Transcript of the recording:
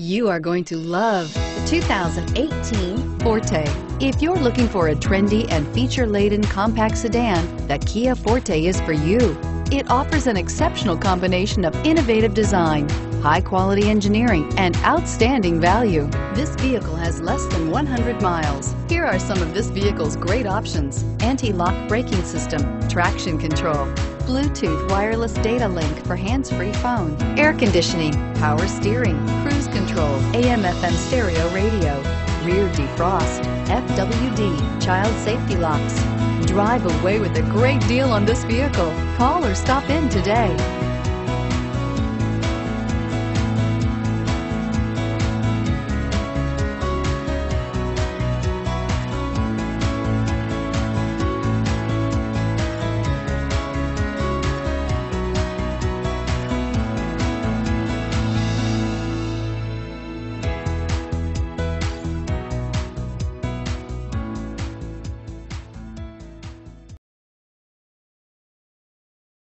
You are going to love the 2018 Forte. If you're looking for a trendy and feature-laden compact sedan, the Kia Forte is for you. It offers an exceptional combination of innovative design, high-quality engineering, and outstanding value. This vehicle has less than 100 miles. Here are some of this vehicle's great options: anti-lock braking system, traction control, Bluetooth wireless data link for hands-free phone, air conditioning, power steering, cruise control, AM/FM stereo radio, rear defrost, FWD, child safety locks. Drive away with a great deal on this vehicle. Call or stop in today.